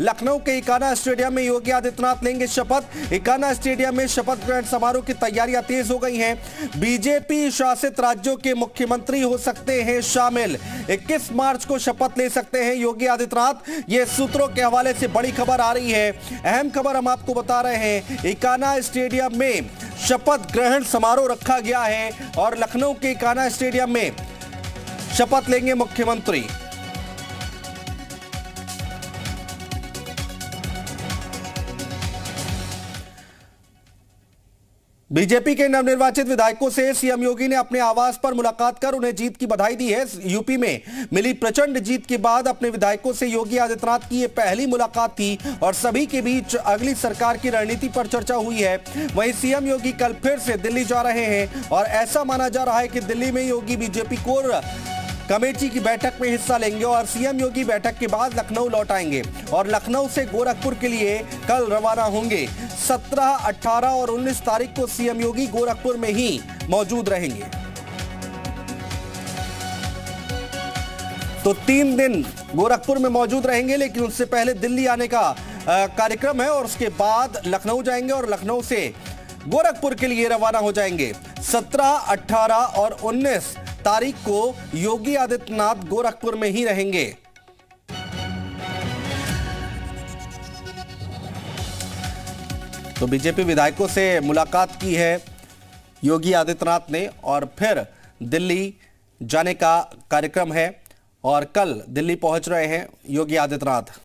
लखनऊ के इकाना स्टेडियम में योगी आदित्यनाथ लेंगे शपथ। इकाना स्टेडियम में शपथ ग्रहण समारोह की तैयारियां तेज हो गई हैं। बीजेपी शासित राज्यों के मुख्यमंत्री हो सकते हैं शामिल। 21 मार्च को शपथ ले सकते हैं योगी आदित्यनाथ, ये सूत्रों के हवाले से बड़ी खबर आ रही है। अहम खबर हम आपको बता रहे हैं, इकाना स्टेडियम में शपथ ग्रहण समारोह रखा गया है और लखनऊ के इकाना स्टेडियम में शपथ लेंगे मुख्यमंत्री। बीजेपी के नवनिर्वाचित विधायकों से सीएम योगी ने अपने आवास पर मुलाकात कर उन्हें जीत की बधाई दी है। यूपी में मिली प्रचंड जीत के बाद अपने विधायकों से योगी आदित्यनाथ की ये पहली मुलाकात थी और सभी के बीच अगली सरकार की रणनीति पर चर्चा हुई है। वहीं सीएम योगी कल फिर से दिल्ली जा रहे हैं और ऐसा माना जा रहा है कि दिल्ली में योगी बीजेपी कोर कमेटी की बैठक में हिस्सा लेंगे और सीएम योगी बैठक के बाद लखनऊ लौट आएंगे और लखनऊ से गोरखपुर के लिए कल रवाना होंगे। 17, 18 और 19 तारीख को सीएम योगी गोरखपुर में ही मौजूद रहेंगे। तो 3 दिन गोरखपुर में मौजूद रहेंगे, लेकिन उससे पहले दिल्ली आने का कार्यक्रम है और उसके बाद लखनऊ जाएंगे और लखनऊ से गोरखपुर के लिए रवाना हो जाएंगे। 17, 18 और 19 तारीख को योगी आदित्यनाथ गोरखपुर में ही रहेंगे। तो बीजेपी विधायकों से मुलाकात की है योगी आदित्यनाथ ने और फिर दिल्ली जाने का कार्यक्रम है और कल दिल्ली पहुंच रहे हैं योगी आदित्यनाथ।